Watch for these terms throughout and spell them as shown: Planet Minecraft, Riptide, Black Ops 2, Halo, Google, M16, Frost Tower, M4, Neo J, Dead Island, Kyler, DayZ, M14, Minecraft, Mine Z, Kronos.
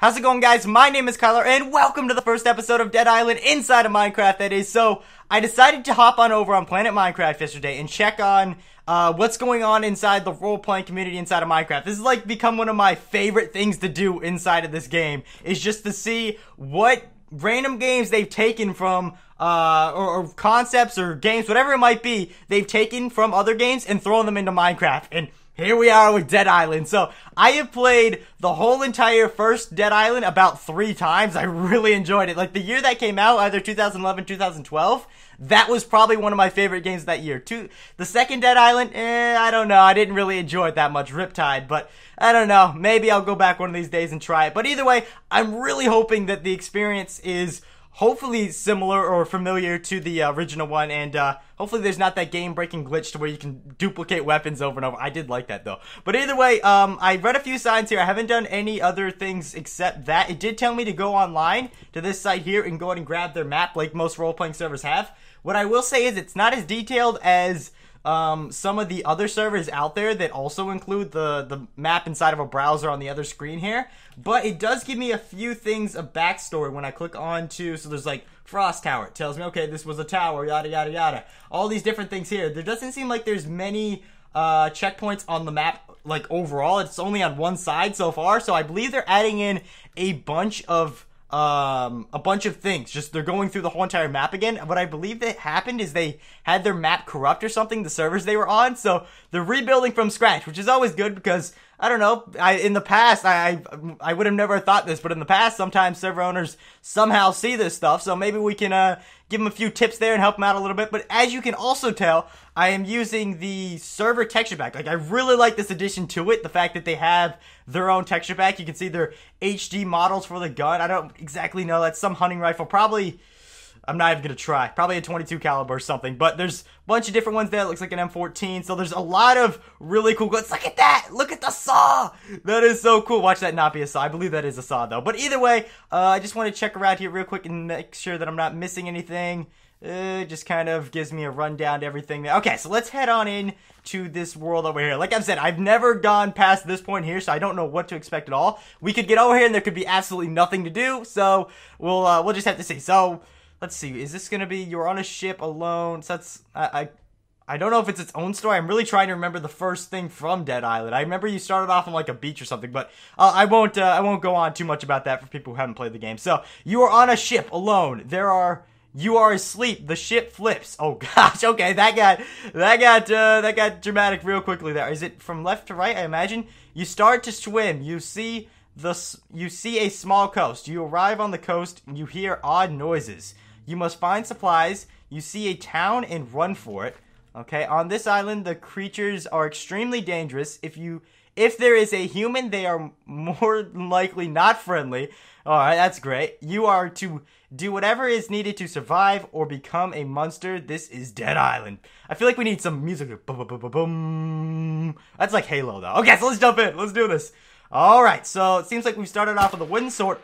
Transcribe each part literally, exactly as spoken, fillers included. How's it going, guys? My name is Kyler, and welcome to the first episode of Dead Island inside of Minecraft, that is. So, I decided to hop on over on Planet Minecraft yesterday and check on uh, what's going on inside the role-playing community inside of Minecraft. This has, like, become one of my favorite things to do inside of this game, is just to see what random games they've taken from uh or, or concepts or games, whatever it might be, they've taken from other games and thrown them into Minecraft. And here we are with Dead Island. So I have played the whole entire first Dead Island about three times. I really enjoyed it. Like, the year that came out, either two thousand eleven, two thousand twelve, that was probably one of my favorite games that year. Two, the second Dead Island, eh, I don't know. I didn't really enjoy it that much. Riptide, but I don't know. Maybe I'll go back one of these days and try it. But either way, I'm really hoping that the experience is hopefully similar or familiar to the uh, original one, and uh, hopefully there's not that game-breaking glitch to where you can duplicate weapons over and over. I did like that, though. But either way, um, I read a few signs here. I haven't done any other things except that. It did tell me to go online to this site here and go ahead and grab their map like most role-playing servers have. What I will say is it's not as detailed as um, some of the other servers out there that also include the, the map inside of a browser on the other screen here. But it does give me a few things of backstory when I click on to, so there's like Frost Tower. It tells me, okay, this was a tower, yada, yada, yada. All these different things here. There doesn't seem like there's many uh, checkpoints on the map, like overall. It's only on one side so far. So I believe they're adding in a bunch of um a bunch of things. Just they're going through the whole entire map again. What I believe that happened is they had their map corrupt or something, the servers they were on, so they're rebuilding from scratch, which is always good because I don't know, I in the past I I, I would have never thought this, but in the past sometimes server owners somehow see this stuff, so maybe we can uh give them a few tips there and help them out a little bit. But as you can also tell, I am using the server texture pack. Like, I really like this addition to it, the fact that they have their own texture pack. You can see their H D models for the gun. I don't exactly know. That's some hunting rifle. Probably, I'm not even going to try. Probably a twenty-two caliber or something. But there's a bunch of different ones there. It looks like an M fourteen. So there's a lot of really cool guns. Look at that. Look at the saw. That is so cool. Watch that not be a saw. I believe that is a saw, though. But either way, uh, I just want to check around here real quick and make sure that I'm not missing anything. It uh, just kind of gives me a rundown to everything. Okay, so let's head on in to this world over here. Like I've said, I've never gone past this point here, so I don't know what to expect at all. We could get over here and there could be absolutely nothing to do, so we'll uh, we'll just have to see. So, let's see. Is this going to be you're on a ship alone? So that's... I... I I don't know if it's its own story. I'm really trying to remember the first thing from Dead Island. I remember you started off on like a beach or something, but uh, I won't uh, I won't go on too much about that for people who haven't played the game. So, you are on a ship alone. There are... You are asleep. The ship flips. Oh gosh. Okay, that got that got uh, that got dramatic real quickly. There is it from left to right. I imagine you start to swim. You see the you see a small coast. You arrive on the coast. You hear odd noises. You must find supplies. You see a town and run for it. Okay. On this island, the creatures are extremely dangerous. If you if there is a human, they are more likely not friendly. Alright, that's great. You are to do whatever is needed to survive or become a monster. This is Dead Island. I feel like we need some music. Boom, boom, boom, boom. That's like Halo, though. Okay, so let's jump in. Let's do this. Alright, so it seems like we started off with a wooden sword.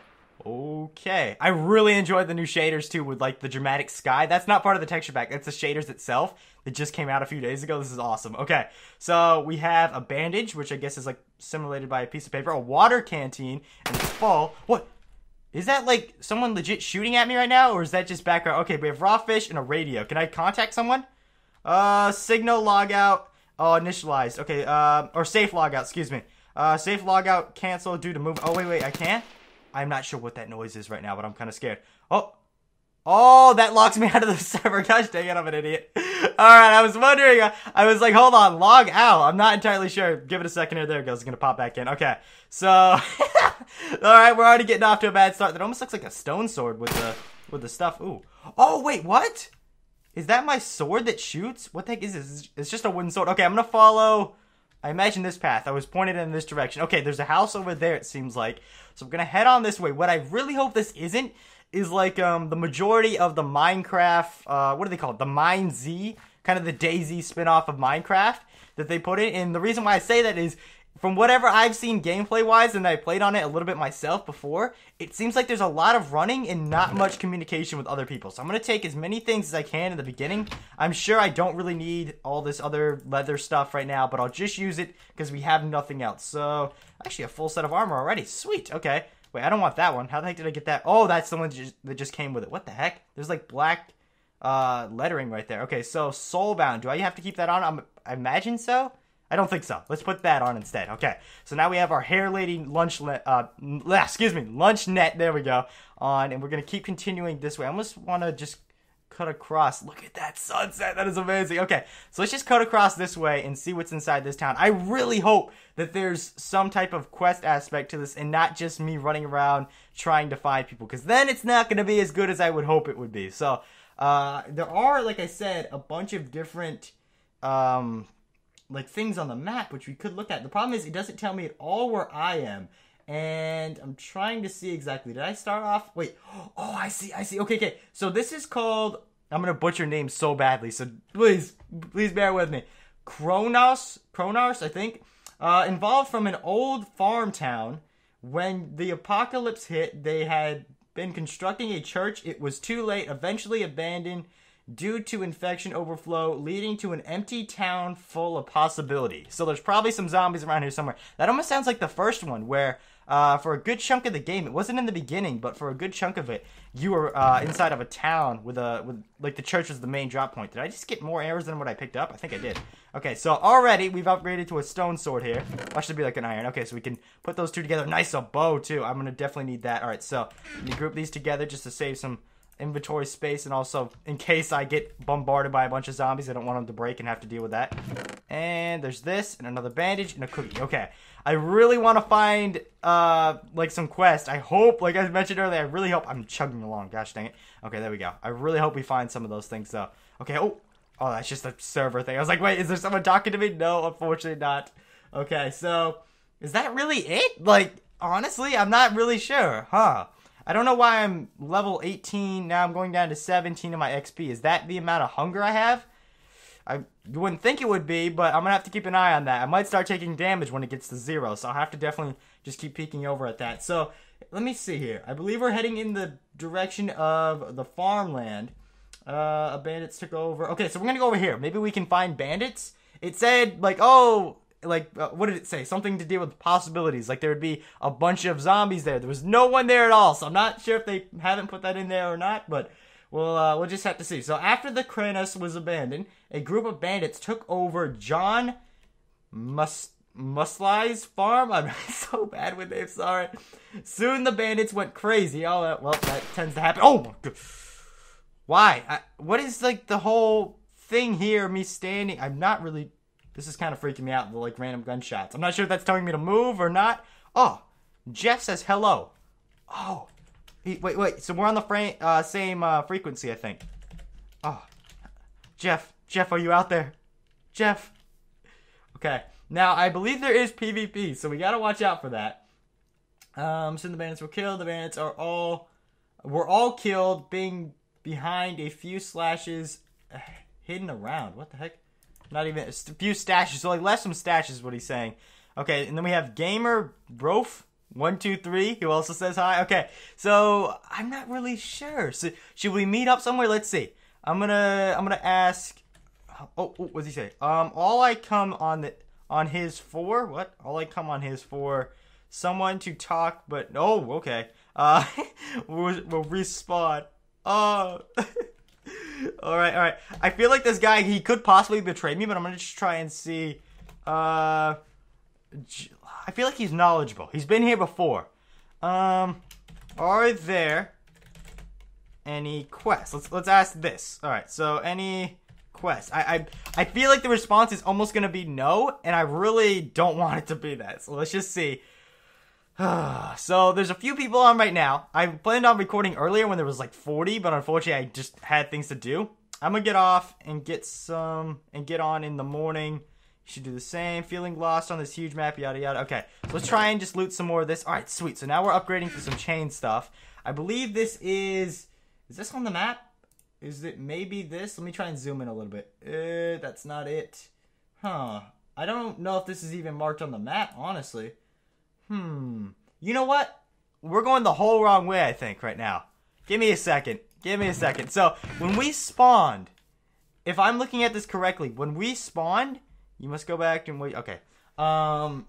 Okay. I really enjoyed the new shaders, too, with, like, the dramatic sky. That's not part of the texture pack. That's the shaders itself that just came out a few days ago. This is awesome. Okay, so we have a bandage, which I guess is, like, simulated by a piece of paper. A water canteen. And fall. What? Is that, like, someone legit shooting at me right now, or is that just background? Okay, we have raw fish and a radio. Can I contact someone? Uh, signal logout. Oh, initialized. Okay, uh, or safe logout, excuse me. Uh, safe logout cancel due to move. Oh, wait, wait, I can't? I'm not sure what that noise is right now, but I'm kind of scared. Oh. Oh, that locks me out of the server. Gosh dang it, I'm an idiot. Alright, I was wondering. I, I was like, hold on, log out. I'm not entirely sure. Give it a second here. There it goes. It's going to pop back in. Okay, so... Alright, we're already getting off to a bad start. That almost looks like a stone sword with the with the stuff. Ooh. Oh, wait, what? Is that my sword that shoots? What the heck is this? It's just a wooden sword. Okay, I'm going to follow... I imagine this path. I was pointed in this direction. Okay, there's a house over there, it seems like. So I'm going to head on this way. What I really hope this isn't is like um, the majority of the Minecraft... Uh, what do they call it? The Mine Z. Kind of the DayZ spinoff of Minecraft that they put in. And the reason why I say that is... From whatever I've seen gameplay-wise, and I played on it a little bit myself before, it seems like there's a lot of running and not much communication with other people. So I'm going to take as many things as I can in the beginning. I'm sure I don't really need all this other leather stuff right now, but I'll just use it because we have nothing else. So, actually a full set of armor already. Sweet. Okay. Wait, I don't want that one. How the heck did I get that? Oh, that's the one that just, that just came with it. What the heck? There's like black uh, lettering right there. Okay, so Soulbound. Do I have to keep that on? I'm, I imagine so. I don't think so. Let's put that on instead. Okay, so now we have our hair lady lunch, le uh, excuse me, lunch net. There we go. On, and we're gonna keep continuing this way. I almost want to just cut across. Look at that sunset. That is amazing. Okay, so let's just cut across this way and see what's inside this town. I really hope that there's some type of quest aspect to this and not just me running around trying to find people, because then it's not gonna be as good as I would hope it would be. So uh, there are, like I said, a bunch of different. Um, like things on the map which we could look at. The problem is it doesn't tell me at all where I am, and I'm trying to see exactly. Did I start off? Wait, oh, I see, I see. Okay, okay, so this is called, I'm gonna butcher names so badly, so please, please bear with me. Kronos, Kronos, I think, uh, involved from an old farm town. When the apocalypse hit, they had been constructing a church. It was too late, eventually abandoned due to infection overflow, leading to an empty town full of possibility. So there's probably some zombies around here somewhere. That almost sounds like the first one, where uh, for a good chunk of the game, it wasn't in the beginning, but for a good chunk of it, you were uh, inside of a town with a, with like the church was the main drop point. Did I just get more arrows than what I picked up? I think I did. Okay, so already we've upgraded to a stone sword here. That should be like an iron. Okay, so we can put those two together. Nice, a bow too. I'm gonna definitely need that. All right, so let me group these together just to save some inventory space, and also in case I get bombarded by a bunch of zombies, I don't want them to break and have to deal with that. And there's this and another bandage and a cookie. Okay, I really want to find uh like some quest. I hope, like I mentioned earlier, I really hope. I'm chugging along, gosh dang it. Okay, there we go. I really hope we find some of those things though. Okay, oh oh that's just a server thing. I was like, wait, is there someone talking to me? No, unfortunately not. Okay, so is that really it? Like, honestly, I'm not really sure, huh? I don't know why I'm level eighteen, now I'm going down to seventeen in my X P. Is that the amount of hunger I have? I wouldn't think it would be, but I'm going to have to keep an eye on that. I might start taking damage when it gets to zero, so I'll have to definitely just keep peeking over at that. So, let me see here. I believe we're heading in the direction of the farmland. Uh, bandits took over. Okay, so we're going to go over here. Maybe we can find bandits. It said, like, oh... like uh, what did it say? Something to deal with possibilities, like there would be a bunch of zombies there. There was no one there at all, so I'm not sure if they haven't put that in there or not, but we'll uh, we'll just have to see. So after the Kronos was abandoned, a group of bandits took over John Mus Musly's farm. I'm so bad with names, sorry. Soon the bandits went crazy. Oh uh, well, that tends to happen. Oh my God. Why? I, what is like the whole thing here? Me standing? I'm not really. This is kind of freaking me out, the like random gunshots. I'm not sure if that's telling me to move or not. Oh, Jeff says hello. Oh, he, wait, wait. So we're on the frame, uh, same uh, frequency, I think. Oh, Jeff, Jeff, are you out there? Jeff. Okay, now I believe there is PvP, so we gotta watch out for that. Um, soon the bandits were killed. The bandits are all, were all killed, being behind a few slashes, uh, hidden around. What the heck? Not even a few stashes, so like left some stashes is what he's saying. Okay, and then we have Gamer Brof one two three who also says hi. Okay, so I'm not really sure. So should we meet up somewhere? Let's see. I'm gonna I'm gonna ask. Oh, oh what's he say? Um, all I come on the on his for what? All I come on his for someone to talk, but oh okay. Uh, we'll, we'll respawn. Uh. All right, all right. I feel like this guy, he could possibly betray me, but I'm going to just try and see. Uh, I feel like he's knowledgeable. He's been here before. Um, are there any quests? Let's, let's ask this. All right, so any quests? I, I, I feel like the response is almost going to be no, and I really don't want it to be that. So let's just see. So there's a few people on right now. I planned on recording earlier when there was like forty, but unfortunately I just had things to do. I'm gonna get off and get some and get on in the morning. You should do the same. Feeling lost on this huge map, yada yada. Okay, so let's try and just loot some more of this. All right, sweet. So now we're upgrading to some chain stuff. I believe this is is this on the map? Is it maybe this? Let me try and zoom in a little bit. Uh, that's not it. Huh. I don't know if this is even marked on the map, honestly. Hmm. You know what? We're going the whole wrong way, I think, right now. Give me a second. Give me a second. So, when we spawned, if I'm looking at this correctly, when we spawned, you must go back and wait. Okay. Um,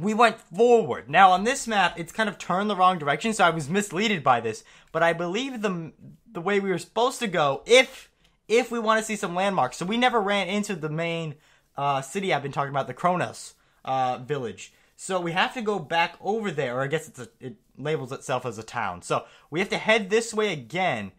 we went forward. Now on this map, it's kind of turned the wrong direction, so I was misleaded by this. But I believe the the way we were supposed to go, if if we want to see some landmarks. So we never ran into the main uh, city I've been talking about, the Kronos uh, village. So we have to go back over there, or I guess it's a, it labels itself as a town. So we have to head this way again,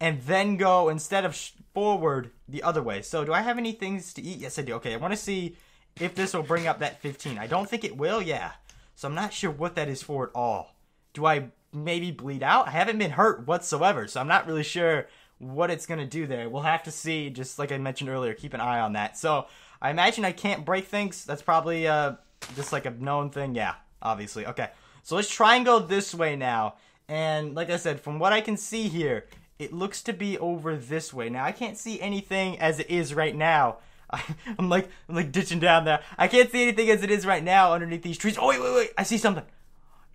and then go, instead of sh forward, the other way. So do I have any things to eat? Yes, I do. Okay, I want to see if this will bring up that fifteen. I don't think it will, yeah. So I'm not sure what that is for at all. Do I maybe bleed out? I haven't been hurt whatsoever, so I'm not really sure what it's going to do there. We'll have to see, just like I mentioned earlier, keep an eye on that. So I imagine I can't break things. That's probably uh, just like a known thing. Yeah, obviously. Okay, so let's try and go this way now. And like I said, from what I can see here, it looks to be over this way. Now, I can't see anything as it is right now. I, I'm like, I'm like ditching down there. I can't see anything as it is right now underneath these trees. Oh, wait, wait, wait. I see something.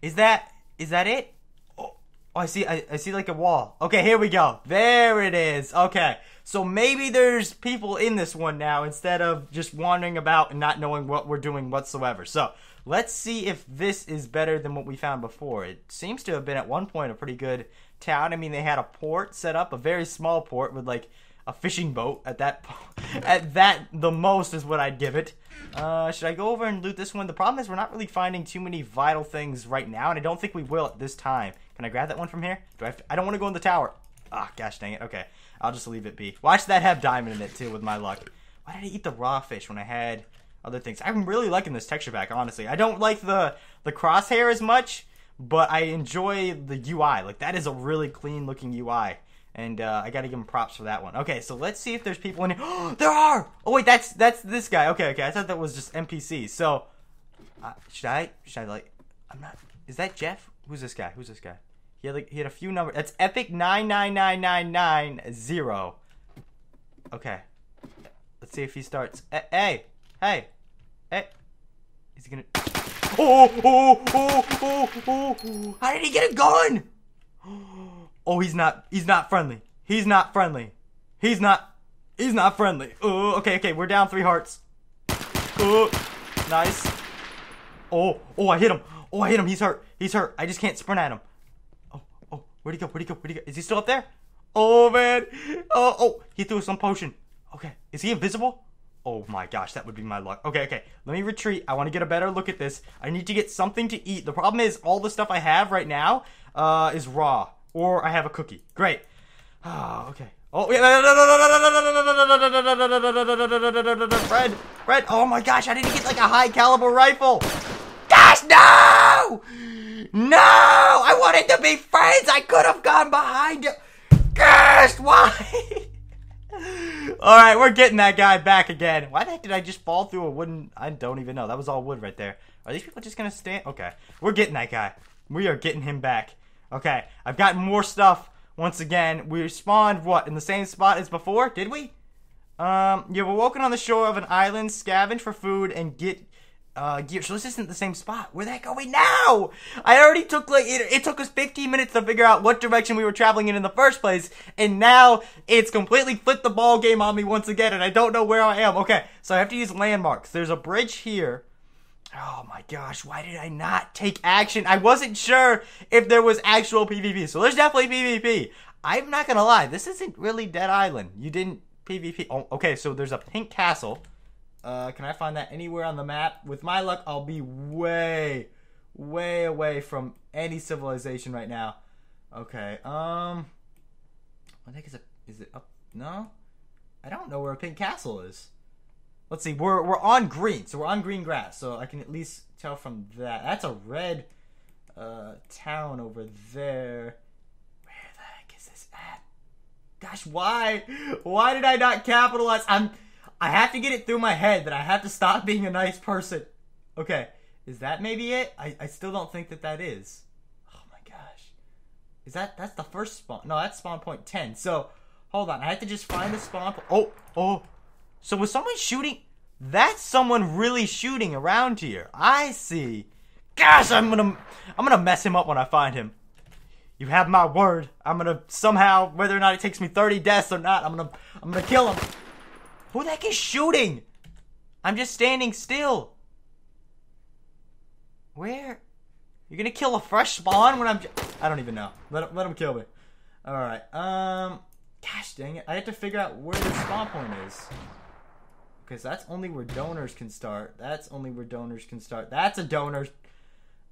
Is that, is that it? Oh, oh I see, I, I see like a wall. Okay, here we go. There it is. Okay. So maybe there's people in this one now instead of just wandering about and not knowing what we're doing whatsoever. So let's see if this is better than what we found before. It seems to have been at one point a pretty good town. I mean, they had a port set up, a very small port with like a fishing boat at that at that the most is what I'd give it. Uh, should I go over and loot this one? The problem is we're not really finding too many vital things right now, and I don't think we will at this time. Can I grab that one from here? Do I have to, I don't want to go in the tower. Ah, gosh dang it. Okay, I'll just leave it be. Watch that have diamond in it too with my luck. Why did I eat the raw fish when I had other things? I'm really liking this texture pack, honestly. I don't like the, the crosshair as much, but I enjoy the U I. Like, that is a really clean-looking U I. And uh, I gotta give him props for that one. Okay, so let's see if there's people in here. There are! Oh, wait, that's that's this guy. Okay, okay, I thought that was just N P Cs. So, uh, should I, should I, like, I'm not, is that Jeff? Who's this guy? Who's this guy? He had, like, he had a few numbers. That's Epic nine nine nine nine nine zero. Okay. Let's see if he starts. Hey, hey, hey. Is he gonna... Oh, oh, oh, oh, oh, oh. How did he get a gun? Oh, he's not, he's not friendly. He's not friendly. He's not, he's not friendly. Oh, okay, okay, we're down three hearts. Oh, nice. Oh, oh, I hit him. Oh, I hit him. He's hurt. He's hurt. I just can't sprint at him. Oh, oh, where'd he go? Where'd he go? Where'd he go? Is he still up there? Oh, man. Oh, oh, he threw some potion. Okay, is he invisible? Oh my gosh, that would be my luck. Okay, okay, let me retreat. I want to get a better look at this. I need to get something to eat. The problem is all the stuff I have right now uh, is raw, or I have a cookie. Great. Oh, okay. Oh, yeah. Bread, bread. Oh my gosh, I didn't get like a high caliber rifle. Gosh, no! No! I wanted to be friends. I could have gone behind you. Gosh, why? All right, we're getting that guy back again. Why the heck did I just fall through a wooden... I don't even know. That was all wood right there. Are these people just going to stand? Okay, we're getting that guy. We are getting him back. Okay, I've got more stuff once again. We spawned, what, in the same spot as before? Did we? Um, you were walking on the shore of an island, scavenge for food, and get uh, gear. So this isn't the same spot. Where the heck are we now? I already took, like, it, it took us fifteen minutes to figure out what direction we were traveling in in the first place, and now it's completely flipped the ball game on me once again, and I don't know where I am. Okay, so I have to use landmarks. There's a bridge here. Oh my gosh, why did I not take action? I wasn't sure if there was actual PvP, so there's definitely PvP. I'm not gonna lie, this isn't really Dead Island. You didn't PvP. Oh, okay, so there's a pink castle. Uh, can I find that anywhere on the map? With my luck, I'll be way, way away from any civilization right now. Okay, um... I think it's a... Is it up? No? I don't know where a pink castle is. Let's see, we're, we're on green, so we're on green grass, so I can at least tell from that. That's a red uh, town over there. Where the heck is this at? Gosh, why? Why did I not capitalize? I'm... I have to get it through my head that I have to stop being a nice person. Okay, is that maybe it? I, I still don't think that that is. Oh my gosh. Is that, that's the first spawn? No, that's spawn point ten. So, hold on. I have to just find the spawn point. Oh, oh. So was someone shooting? That's someone really shooting around here. I see. Gosh, I'm gonna, I'm gonna mess him up when I find him. You have my word. I'm gonna somehow, whether or not it takes me thirty deaths or not, I'm gonna, I'm gonna kill him. Who the heck is shooting? I'm just standing still. Where? You're gonna kill a fresh spawn when I'm j I don't even know. Let, let him kill me. Alright, um... gosh dang it. I have to figure out where the spawn point is. Because that's only where donors can start. That's only where donors can start. That's a donor.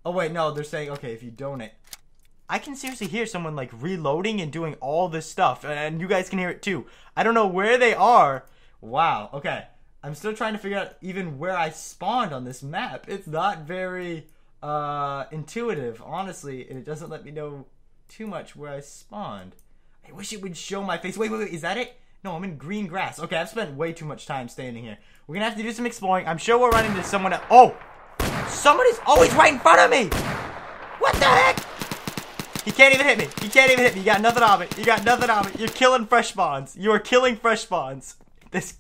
Oh wait, no, they're saying, okay, if you donate. I can seriously hear someone like reloading and doing all this stuff. And you guys can hear it too. I don't know where they are. Wow, okay. I'm still trying to figure out even where I spawned on this map. It's not very uh, intuitive, honestly, and it doesn't let me know too much where I spawned. I wish it would show my face. Wait, wait, wait, is that it? No, I'm in green grass. Okay, I've spent way too much time standing here. We're gonna have to do some exploring. I'm sure we'll run into someone else. Oh! Somebody's always right in front of me! What the heck? He can't even hit me. He can't even hit me. You got nothing of it. You got nothing of it. You're killing fresh spawns. You are killing fresh spawns. This...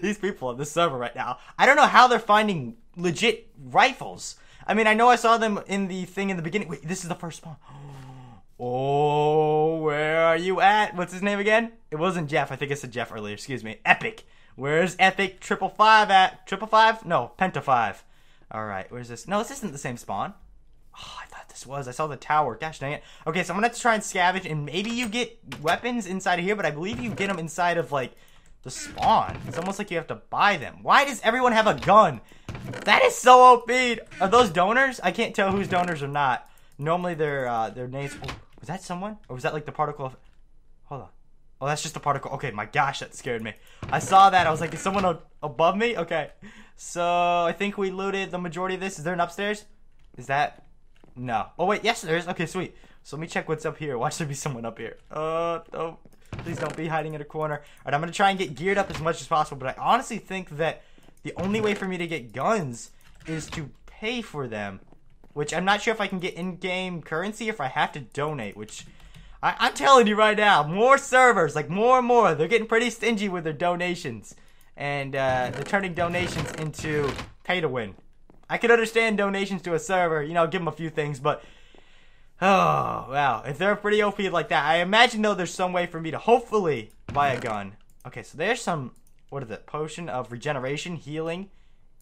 These people on this server right now, I don't know how they're finding legit rifles. I mean, I know I saw them in the thing in the beginning. Wait, this is the first spawn. Oh, where are you at? What's his name again? It wasn't Jeff. I think I said Jeff earlier. Excuse me. Epic. Where's Epic Triple Five at? Triple Five? No, Penta Five. All right, where's this? No, this isn't the same spawn. Oh, I thought this was. I saw the tower. Gosh dang it. Okay, so I'm gonna have to try and scavenge, and maybe you get weapons inside of here, but I believe you get them inside of, like, the spawn. It's almost like you have to buy them. Why does everyone have a gun? That is so O P. Are those donors? I can't tell who's donors or not. Normally their uh, their names. Oh, was that someone? Or was that like the particle of? Hold on. Oh, that's just a particle. Okay, my gosh, that scared me. I saw that. I was like, is someone above me? Okay. So I think we looted the majority of this. Is there an upstairs? Is that? No. Oh wait, yes there is. Okay, sweet. So let me check what's up here. Watch there be someone up here. Uh oh. Please don't be hiding in a corner. All right, I'm going to try and get geared up as much as possible, but I honestly think that the only way for me to get guns is to pay for them, which I'm not sure if I can get in-game currency if I have to donate, which I I'm telling you right now, more servers, like more and more, they're getting pretty stingy with their donations, and uh, they're turning donations into pay-to-win. I could understand donations to a server, you know, give them a few things, but... oh, wow. If they're pretty O P like that, I imagine, though, there's some way for me to hopefully buy a gun. Okay, so there's some, what is it, potion of regeneration, healing,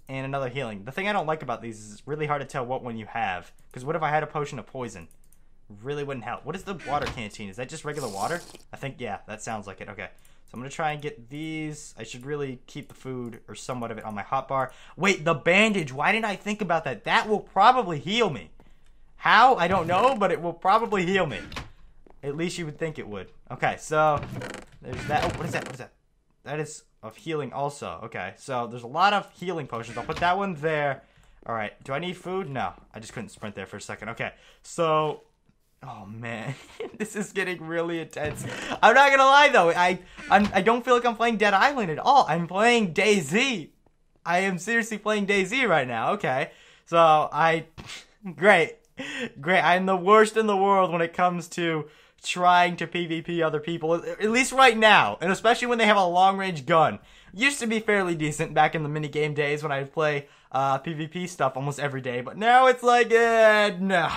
and another healing. The thing I don't like about these is it's really hard to tell what one you have, because what if I had a potion of poison? Really wouldn't help. What is the water canteen? Is that just regular water? I think, yeah, that sounds like it. Okay, so I'm going to try and get these. I should really keep the food or somewhat of it on my hotbar. Wait, the bandage. Why didn't I think about that? That will probably heal me. How? I don't know, but it will probably heal me. At least you would think it would. Okay, so there's that. Oh, what is that? What is that? That is of healing also. Okay, so there's a lot of healing potions. I'll put that one there. All right, do I need food? No, I just couldn't sprint there for a second. Okay, so, oh man, this is getting really intense. I'm not gonna lie though, I I'm, I don't feel like I'm playing Dead Island at all. I'm playing DayZ. I am seriously playing DayZ right now. Okay, so I, great. Great, I'm the worst in the world when it comes to trying to PvP other people, at least right now, and especially when they have a long-range gun. Used to be fairly decent back in the minigame days when I'd play uh, PvP stuff almost every day, but now it's like, uh, no.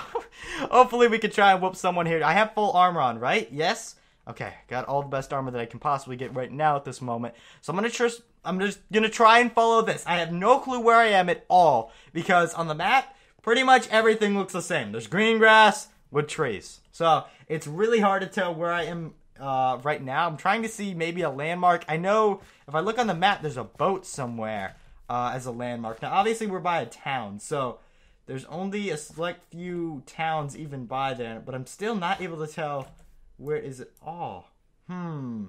Hopefully we can try and whoop someone here. I have full armor on, right? Yes? Okay, got all the best armor that I can possibly get right now at this moment. So I'm gonna just, I'm just gonna try and follow this. I have no clue where I am at all, because on the map, pretty much everything looks the same. There's green grass with trees. So it's really hard to tell where I am uh, right now. I'm trying to see maybe a landmark. I know if I look on the map, there's a boat somewhere uh, as a landmark. Now, obviously, we're by a town. So there's only a select few towns even by there. But I'm still not able to tell where is it all. Hmm.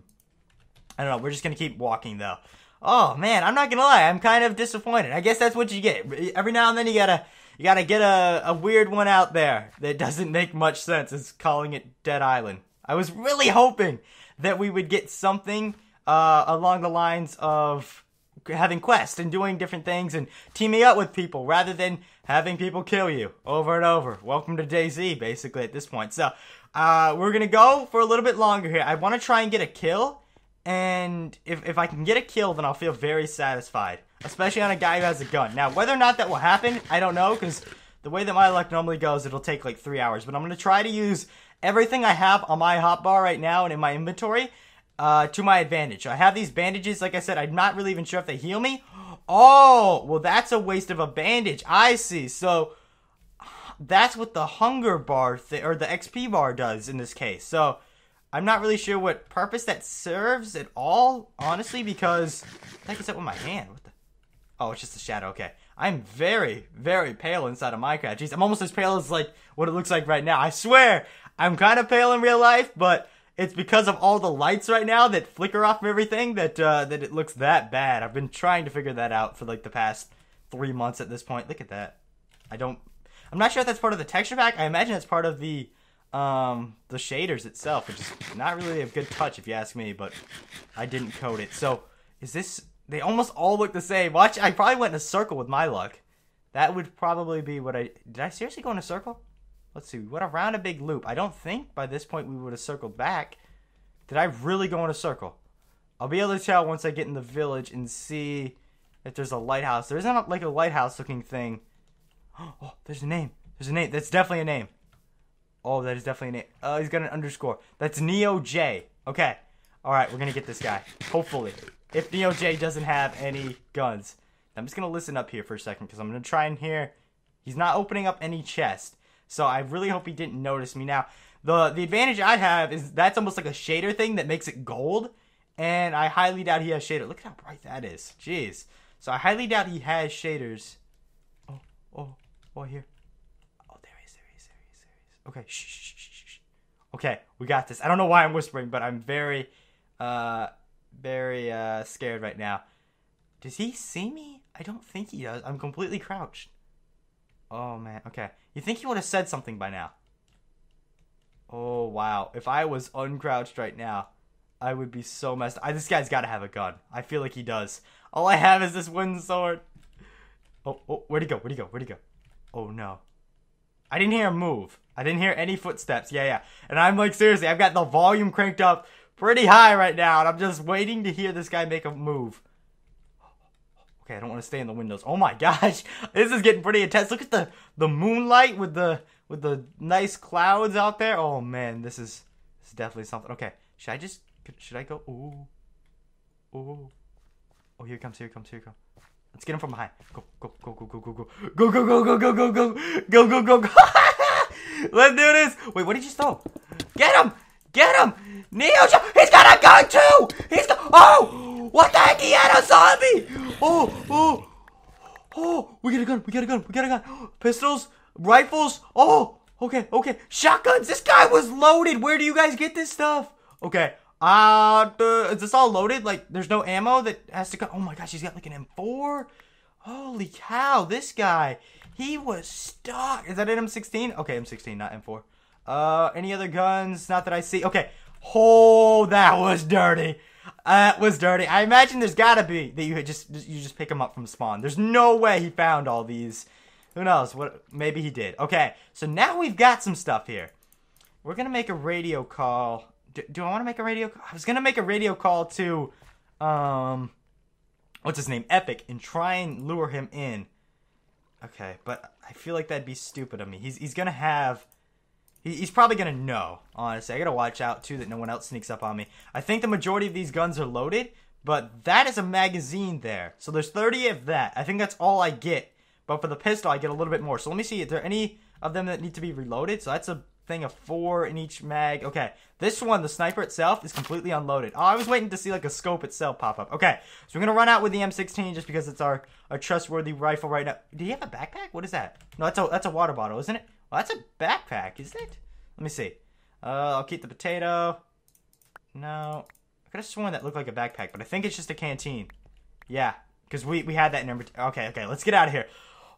I don't know. We're just going to keep walking, though. Oh, man. I'm not going to lie. I'm kind of disappointed. I guess that's what you get. Every now and then you got to... You gotta get a, a weird one out there that doesn't make much sense. It's calling it Dead Island. I was really hoping that we would get something uh, along the lines of having quests and doing different things and teaming up with people rather than having people kill you over and over. Welcome to DayZ, basically, at this point. So, uh, we're gonna go for a little bit longer here. I wanna try and get a kill, and if, if I can get a kill, then I'll feel very satisfied. Especially on a guy who has a gun. Now, whether or not that will happen, I don't know, because the way that my luck normally goes, it'll take like three hours. But I'm going to try to use everything I have on my hotbar right now and in my inventory uh, to my advantage. I have these bandages. Like I said, I'm not really even sure if they heal me. Oh, well, that's a waste of a bandage. I see. So, that's what the hunger bar thing, or the X P bar does in this case. So I'm not really sure what purpose that serves at all, honestly, because that gets up with my hand. What the? Oh, it's just a shadow. Okay. I'm very, very pale inside of Minecraft. Jeez, I'm almost as pale as like what it looks like right now. I swear, I'm kind of pale in real life, but it's because of all the lights right now that flicker off of everything that uh, that it looks that bad. I've been trying to figure that out for like the past three months at this point. Look at that. I don't. I'm not sure if that's part of the texture pack. I imagine it's part of the um, the shaders itself, which is not really a good touch if you ask me. But I didn't code it. So is this? They almost all look the same. Watch, I probably went in a circle with my luck. That would probably be what I... Did I seriously go in a circle? Let's see. We went around a big loop. I don't think by this point we would have circled back. Did I really go in a circle? I'll be able to tell once I get in the village and see if there's a lighthouse. There isn't like a lighthouse looking thing. Oh, there's a name. There's a name. That's definitely a name. Oh, that is definitely a name. Uh, he's got an underscore. That's Neo J. Okay. All right, we're going to get this guy. Hopefully. If Neo J doesn't have any guns. I'm just going to listen up here for a second because I'm going to try and hear. He's not opening up any chest. So I really hope he didn't notice me. Now, the, the advantage I have is that's almost like a shader thing that makes it gold. And I highly doubt he has shader. Look at how bright that is. Jeez. So I highly doubt he has shaders. Oh, oh, oh, here. Oh, there he is, there he is, there he is, there he is. Okay, shh, shh, shh, shh. Okay, we got this. I don't know why I'm whispering, but I'm very... Uh, very uh, scared right now. Does he see me? I don't think he does. I'm completely crouched. Oh, man. Okay. You think he would have said something by now? Oh, wow. If I was uncrouched right now, I would be so messed up. This guy's got to have a gun. I feel like he does. All I have is this wooden sword. Oh, oh, where'd he go? Where'd he go? Where'd he go? Oh, no. I didn't hear him move. I didn't hear any footsteps. Yeah, yeah. And I'm like, seriously, I've got the volume cranked up pretty high right now, and I'm just waiting to hear this guy make a move. Okay, I don't want to stay in the windows. Oh my gosh, this is getting pretty intense. Look at the the moonlight with the with the nice clouds out there. Oh man, this is this is definitely something. Okay, should I just should I go? Ooh, ooh, oh here it comes, here it comes, here it comes. Let's get him from behind. Go, go, go, go, go, go, go, go, go, go, go, go, go, go, go, go, go, go. Let's do this. Wait, what did you throw? Get him! Get him! Neo J! He's got a gun too! He's got- Oh! What the heck? He had a zombie! Oh! Oh! Oh! We got a gun! We got a gun! We got a gun! Pistols! Rifles! Oh! Okay, okay. Shotguns! This guy was loaded! Where do you guys get this stuff? Okay. Uh, uh is this all loaded? Like, there's no ammo that has to go- Oh my gosh, he's got like an M four? Holy cow, this guy. He was stuck. Is that an M sixteen? Okay, M sixteen, not M four. Uh, any other guns? Not that I see. Okay. Oh, that was dirty. That was dirty. I imagine there's gotta be that you just you just pick him up from spawn. There's no way he found all these. Who knows? What? Maybe he did. Okay. So now we've got some stuff here. We're gonna make a radio call. Do, do I want to make a radio call? I was gonna make a radio call to, um, what's his name? Epic, and try and lure him in. Okay, but I feel like that'd be stupid of me. He's he's gonna have. He's probably gonna know, honestly. I gotta watch out, too, that no one else sneaks up on me. I think the majority of these guns are loaded, but that is a magazine there. So there's thirty of that. I think that's all I get. But for the pistol, I get a little bit more. So let me see, is there any of them that need to be reloaded? So that's a thing of four in each mag. Okay, this one, the sniper itself, is completely unloaded. Oh, I was waiting to see, like, a scope itself pop up. Okay, so we're gonna run out with the M sixteen just because it's our, our trustworthy rifle right now. Do you have a backpack? What is that? No, that's a, that's a water bottle, isn't it? Well, that's a backpack, isn't it? Let me see. Uh, I'll keep the potato. No. I could have sworn that looked like a backpack, but I think it's just a canteen. Yeah, because we, we had that number. Okay, okay, let's get out of here.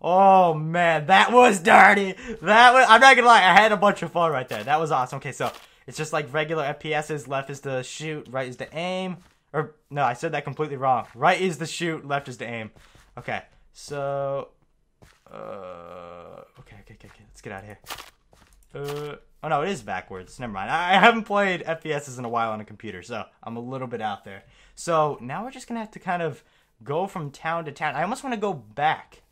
Oh, man, that was dirty. That was, I'm not going to lie, I had a bunch of fun right there. That was awesome. Okay, so it's just like regular F P S's. Left is the shoot, right is the aim. Or, no, I said that completely wrong. Right is the shoot, left is the aim. Okay, so... Uh, okay, okay, okay, okay, let's get out of here. Uh, oh no, it is backwards. Never mind. I haven't played F P S's in a while on a computer, so I'm a little bit out there. So now we're just gonna have to kind of go from town to town. I almost want to go back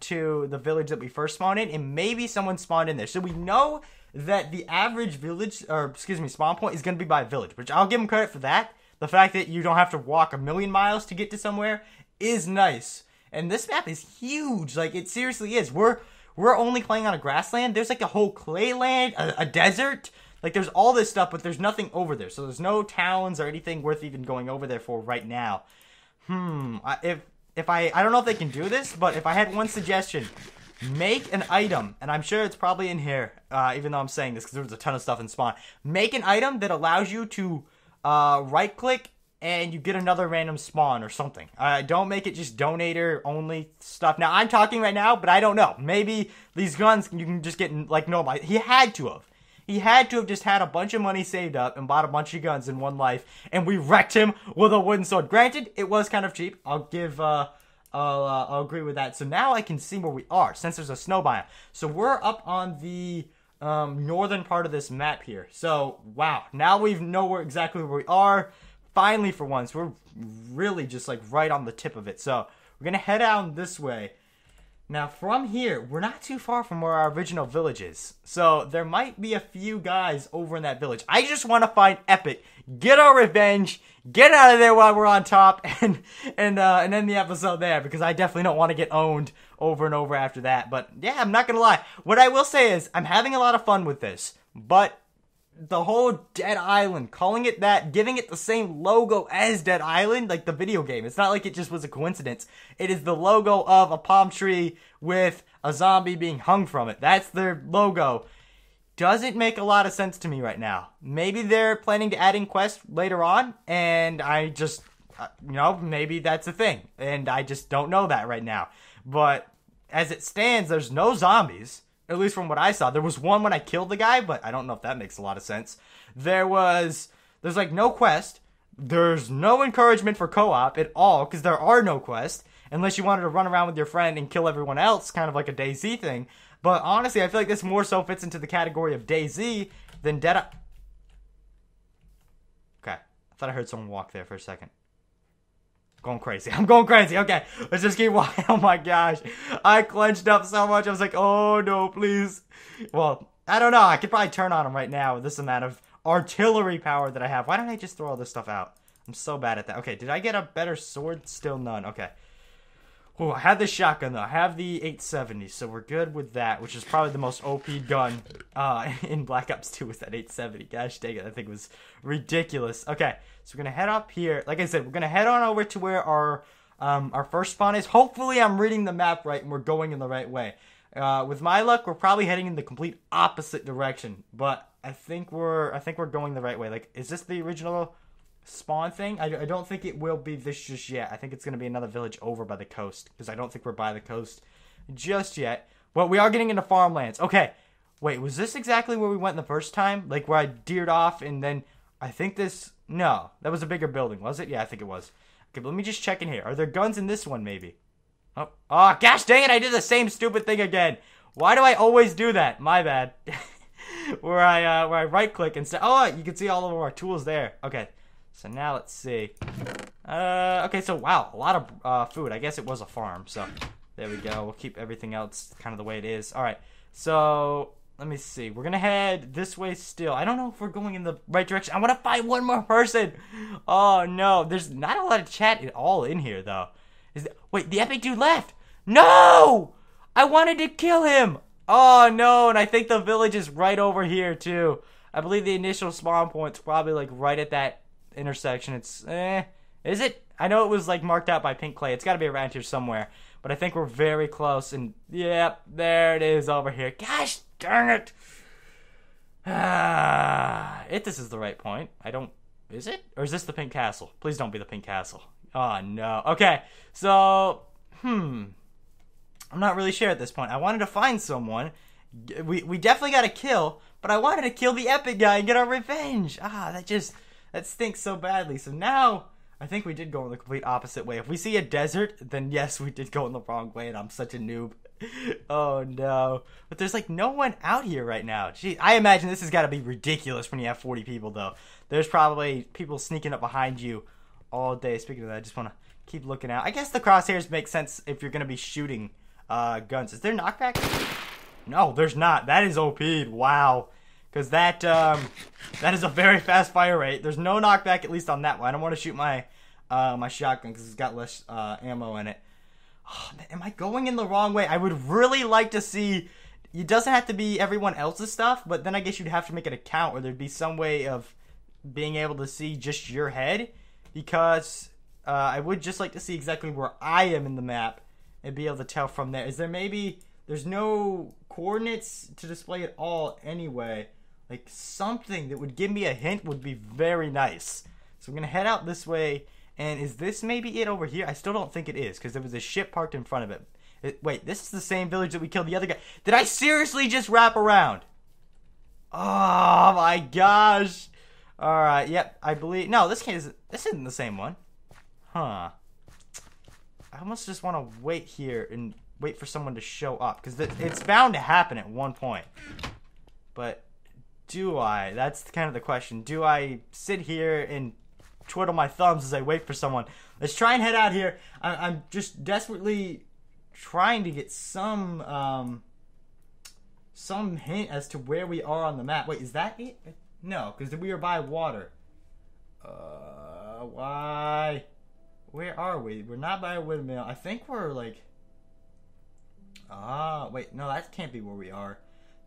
to the village that we first spawned in, and maybe someone spawned in there. So we know that the average village, or excuse me, spawn point is gonna be by village, which I'll give them credit for that. The fact that you don't have to walk a million miles to get to somewhere is nice. And this map is huge. Like, it seriously is. We're we're only playing on a grassland. There's like a whole clay land, a, a desert. Like there's all this stuff, but there's nothing over there. So there's no towns or anything worth even going over there for right now. Hmm. I, if if I I don't know if they can do this, but if I had one suggestion, make an item, and I'm sure it's probably in here. Uh, even though I'm saying this because there was a ton of stuff in spawn. Make an item that allows you to uh, right click. And you get another random spawn or something. Uh, don't make it just donator only stuff. Now, I'm talking right now, but I don't know. Maybe these guns, you can just get, like, nobody. He had to have. He had to have just had a bunch of money saved up and bought a bunch of guns in one life. And we wrecked him with a wooden sword. Granted, it was kind of cheap. I'll give, uh, I'll, uh, I'll agree with that. So now I can see where we are since there's a snow biome. So we're up on the um, northern part of this map here. So, wow. Now we know where exactly where we are. Finally, for once, we're really just like right on the tip of it. So we're going to head out this way. Now from here, we're not too far from where our original village is. So there might be a few guys over in that village. I just want to find Epic, get our revenge, get out of there while we're on top, and and, uh, and end the episode there. Because I definitely don't want to get owned over and over after that. But yeah, I'm not going to lie. What I will say is I'm having a lot of fun with this. But the whole Dead Island, calling it that, giving it the same logo as Dead Island, like the video game. It's not like it just was a coincidence. It is the logo of a palm tree with a zombie being hung from it. That's their logo. Doesn't make a lot of sense to me right now. Maybe they're planning to add in quests later on, and I just, you know, maybe that's a thing. And I just don't know that right now. But as it stands, there's no zombies. At least from what I saw. There was one when I killed the guy, but I don't know if that makes a lot of sense. There was... There's, like, no quest. There's no encouragement for co-op at all, because there are no quests. Unless you wanted to run around with your friend and kill everyone else, kind of like a DayZ thing. But, honestly, I feel like this more so fits into the category of DayZ than Dead Island. Okay. I thought I heard someone walk there for a second. Going crazy. I'm going crazy. Okay, let's just keep walking. Oh my gosh, I clenched up so much. I was like, oh no, please. Well, I don't know. I could probably turn on him right now with this amount of artillery power that I have. Why don't I just throw all this stuff out? I'm so bad at that. Okay, did I get a better sword? Still none. Okay. Oh, I had the shotgun though. I have the eight seventy, so we're good with that, which is probably the most O P gun uh, in Black Ops two was that eight seventy. Gosh dang it, that thing was ridiculous. Okay, so we're going to head up here. Like I said, we're going to head on over to where our um, our first spawn is. Hopefully I'm reading the map right and we're going in the right way. Uh, with my luck, we're probably heading in the complete opposite direction, but I think we're I think we're going the right way. Like, is this the original spawn thing? I, I don't think it will be this just yet. I think it's going to be another village over by the coast, because I don't think we're by the coast just yet. Well, we are getting into farmlands. Okay, wait, was this exactly where we went the first time? Like where I deered off and then I think this... No, that was a bigger building, was it? Yeah, I think it was. Okay, but let me just check in here. Are there guns in this one maybe? Oh, oh gosh dang it, I did the same stupid thing again. Why do I always do that? My bad. Where I uh, where I right click and say... Oh, you can see all of our tools there. Okay. So now let's see. Uh, okay, so wow, a lot of uh, food. I guess it was a farm, so there we go. We'll keep everything else kind of the way it is. All right, so let me see. We're going to head this way still. I don't know if we're going in the right direction. I want to find one more person. Oh, no. There's not a lot of chat at all in here, though. Is there, wait, the epic dude left. No! I wanted to kill him. Oh, no, and I think the village is right over here, too. I believe the initial spawn point's probably, like, right at that intersection. It's eh, is it? I know it was like marked out by pink clay. It's got to be around here somewhere, but I think we're very close. And yep, there it is over here. Gosh darn it. Ah, if this is the right point, I don't... Is it, or is this the pink castle? Please don't be the pink castle. Oh no. Okay, so hmm I'm not really sure at this point. I wanted to find someone. we, we definitely got a kill, but I wanted to kill the epic guy and get our revenge. Ah, that just... That stinks so badly. So now, I think we did go in the complete opposite way. If we see a desert, then yes, we did go in the wrong way, and I'm such a noob. Oh, no. But there's, like, no one out here right now. Gee, I imagine this has got to be ridiculous when you have forty people, though. There's probably people sneaking up behind you all day. Speaking of that, I just want to keep looking out. I guess the crosshairs make sense if you're going to be shooting uh, guns. Is there knockback? No, there's not. That is O P'd. Wow. Because that, um, that is a very fast fire rate. There's no knockback, at least on that one. I don't want to shoot my, uh, my shotgun because it's got less, uh, ammo in it. Oh, man, am I going in the wrong way? I would really like to see... It doesn't have to be everyone else's stuff, but then I guess you'd have to make an account where there'd be some way of being able to see just your head, because uh, I would just like to see exactly where I am in the map and be able to tell from there. Is there maybe... There's no coordinates to display at all anyway. Like, something that would give me a hint would be very nice. So I'm going to head out this way. And is this maybe it over here? I still don't think it is, because there was a ship parked in front of it. it. Wait, this is the same village that we killed the other guy. Did I seriously just wrap around? Oh my gosh. Alright, yep, I believe... No, this can't, this isn't the same one. Huh. I almost just want to wait here and wait for someone to show up, because it's bound to happen at one point. But... do I? That's kind of the question. Do I sit here and twiddle my thumbs as I wait for someone? Let's try and head out here. I I'm just desperately trying to get some um, some hint as to where we are on the map. Wait, is that it? No, because we are by water. Uh, why? Where are we? We're not by a windmill. I think we're like... Ah, wait. No, that can't be where we are.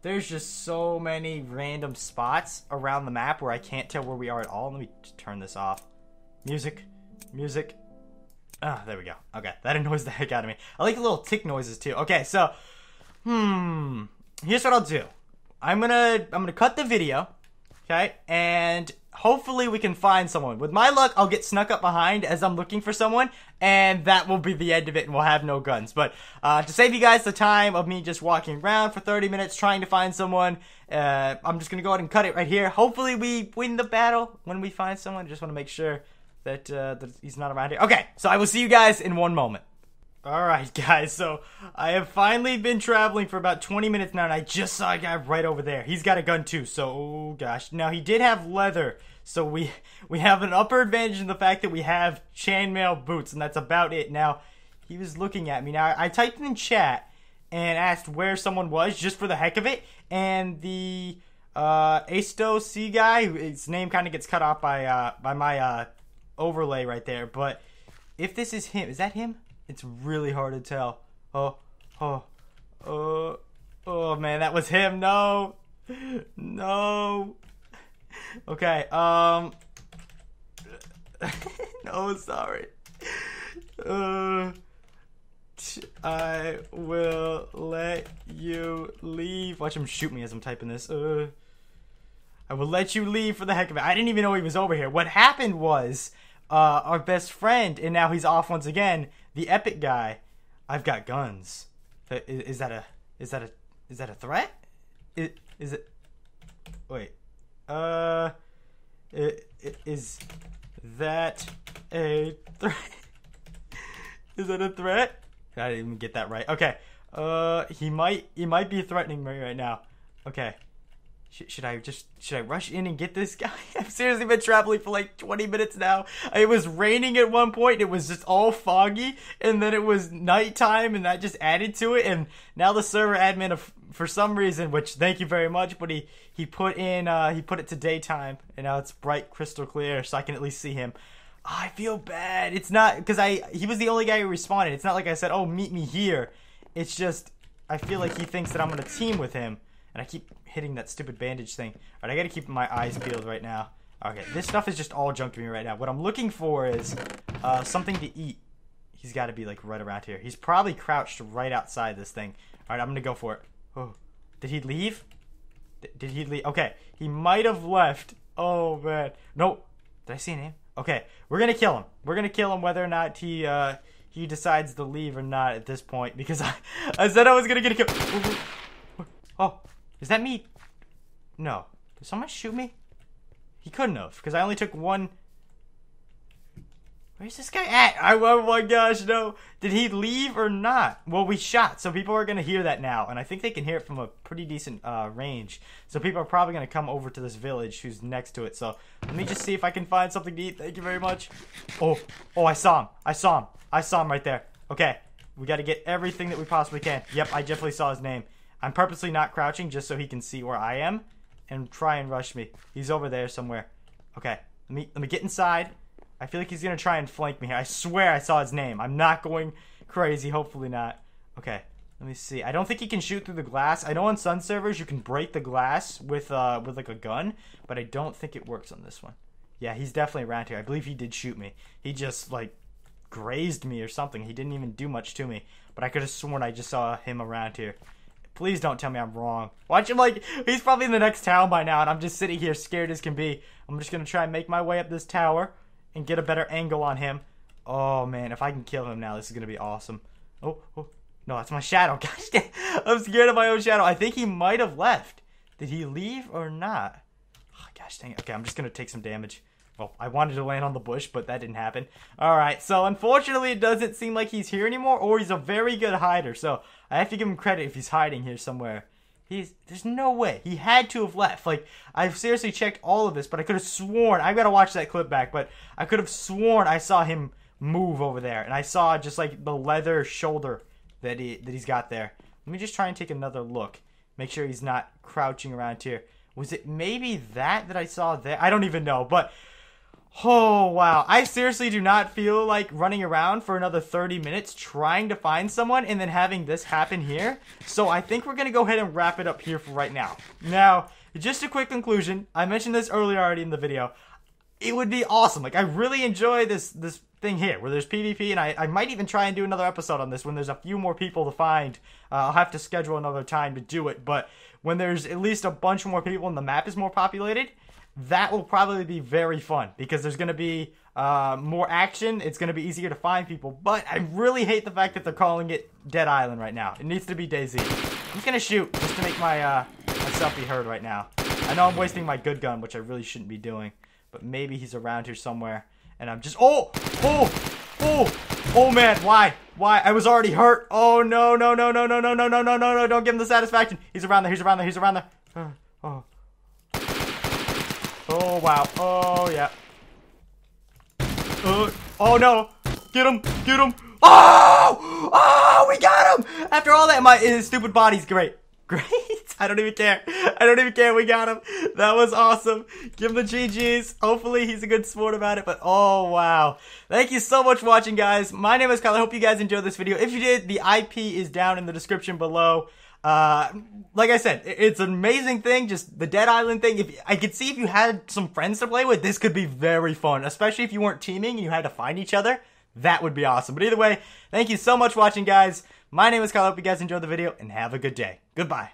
There's just so many random spots around the map where I can't tell where we are at all. Let me turn this off. Music. Music. Ah, oh, there we go. Okay, that annoys the heck out of me. I like the little tick noises too. Okay, so, hmm. Here's what I'll do. I'm gonna, I'm gonna cut the video, okay? And hopefully we can find someone. With my luck, I'll get snuck up behind as I'm looking for someone, and that will be the end of it, and we'll have no guns. But uh, to save you guys the time of me just walking around for thirty minutes trying to find someone, uh, I'm just going to go ahead and cut it right here. Hopefully we win the battle when we find someone. I just want to make sure that, uh, that he's not around here. Okay, so I will see you guys in one moment. Alright guys, so I have finally been traveling for about twenty minutes now, and I just saw a guy right over there. He's got a gun too, so oh gosh. Now he did have leather, so we we have an upper advantage in the fact that we have chainmail boots, and that's about it. Now, he was looking at me. Now, I typed in chat and asked where someone was just for the heck of it, and the uh, Asto C guy, his name kind of gets cut off by, uh, by my uh, overlay right there, but if this is him, is that him? It's really hard to tell. Oh, oh, oh, oh man, that was him. No, no. Okay, um. No, sorry. Uh, I will let you leave. Watch him shoot me as I'm typing this. Uh, I will let you leave for the heck of it. I didn't even know he was over here. What happened was, uh, our best friend, and now he's off once again. The epic guy, I've got guns. Is, is that a, is that a, is that a threat? Is, is it, wait, uh, is that a threat? Is that a threat? I didn't even get that right. Okay, uh, he might, he might be threatening me right now. Okay, Sh should I just, should I rush in and get this guy? I've seriously been traveling for like twenty minutes now. It was raining at one point. It was just all foggy. And then it was nighttime, and that just added to it. And now the server admin, of, for some reason, which thank you very much, but he, he put in, uh, he put it to daytime. And now it's bright, crystal clear, so I can at least see him. Oh, I feel bad. It's not, because I, he was the only guy who responded. It's not like I said, oh, meet me here. It's just, I feel like he thinks that I'm going to team with him. And I keep hitting that stupid bandage thing. Alright, I gotta keep my eyes peeled right now. Okay, this stuff is just all junk to me right now. What I'm looking for is uh, something to eat. He's gotta be like right around here. He's probably crouched right outside this thing. Alright, I'm gonna go for it. Oh, did he leave? D did he leave? Okay, he might have left. Oh, man. Nope. Did I see a name? Okay, we're gonna kill him. We're gonna kill him whether or not he uh, he decides to leave or not at this point. Because I, I said I was gonna get a kill. Oh. Is that me? No. Did someone shoot me? He couldn't have, because I only took one... Where's this guy at? I, oh my gosh, no. Did he leave or not? Well, we shot, so people are going to hear that now, and I think they can hear it from a pretty decent uh, range. So people are probably going to come over to this village who's next to it, so let me just see if I can find something to eat. Thank you very much. Oh, oh, I saw him. I saw him. I saw him right there. Okay, we got to get everything that we possibly can. Yep, I definitely saw his name. I'm purposely not crouching just so he can see where I am and try and rush me. He's over there somewhere. Okay, let me let me get inside. I feel like he's going to try and flank me here. I swear I saw his name. I'm not going crazy. Hopefully not. Okay, let me see. I don't think he can shoot through the glass. I know on Sun servers you can break the glass with uh with like a gun, but I don't think it works on this one. Yeah, he's definitely around here. I believe he did shoot me. He just like grazed me or something. He didn't even do much to me, but I could have sworn I just saw him around here. Please don't tell me I'm wrong. Watch him, like, he's probably in the next town by now, and I'm just sitting here scared as can be. I'm just gonna try and make my way up this tower and get a better angle on him. Oh, man, if I can kill him now, this is gonna be awesome. Oh, oh. No, that's my shadow. Gosh damn, I'm scared of my own shadow. I think he might have left. Did he leave or not? Oh, gosh dang it. Okay, I'm just gonna take some damage. Well, I wanted to land on the bush, but that didn't happen. All right, so unfortunately, it doesn't seem like he's here anymore, or he's a very good hider, so I have to give him credit if he's hiding here somewhere. He's, there's no way. He had to have left. Like, I've seriously checked all of this, but I could have sworn, I've got to watch that clip back, but I could have sworn I saw him move over there, and I saw just, like, the leather shoulder that, he, that he's got there. Let me just try and take another look. Make sure he's not crouching around here. Was it maybe that that I saw there? I don't even know, but... Oh, wow. I seriously do not feel like running around for another thirty minutes trying to find someone and then having this happen here. So I think we're going to go ahead and wrap it up here for right now. Now, just a quick conclusion. I mentioned this earlier already in the video. It would be awesome. Like, I really enjoy this this thing here where there's PvP, and I, I might even try and do another episode on this when there's a few more people to find. Uh, I'll have to schedule another time to do it, but when there's at least a bunch more people and the map is more populated... That will probably be very fun because there's going to be uh, more action. It's going to be easier to find people. But I really hate the fact that they're calling it Dead Island right now. It needs to be DayZ. I'm just going to shoot just to make my, uh, myself be heard right now. I know I'm wasting my good gun, which I really shouldn't be doing. But maybe he's around here somewhere. And I'm just... Oh! Oh! Oh! Oh, man. Why? Why? I was already hurt. Oh, no, no, no, no, no, no, no, no, no, no, no. Don't give him the satisfaction. He's around there. He's around there. He's around there. Oh. Oh. Oh, wow. Oh, yeah. Uh, oh, no. Get him. Get him. Oh! Oh, we got him! After all that, my his stupid body's great. Great. I don't even care. I don't even care. We got him. That was awesome. Give him the G Gs. Hopefully, he's a good sport about it, but oh, wow. Thank you so much for watching, guys. My name is Kyler. Hope you guys enjoyed this video. If you did, the I P is down in the description below. Uh, like I said, it's an amazing thing, just the Dead Island thing. If I could see if you had some friends to play with, this could be very fun, especially if you weren't teaming and you had to find each other. That would be awesome. But either way, thank you so much for watching, guys. My name is Kyler. Hope you guys enjoyed the video, and have a good day. Goodbye.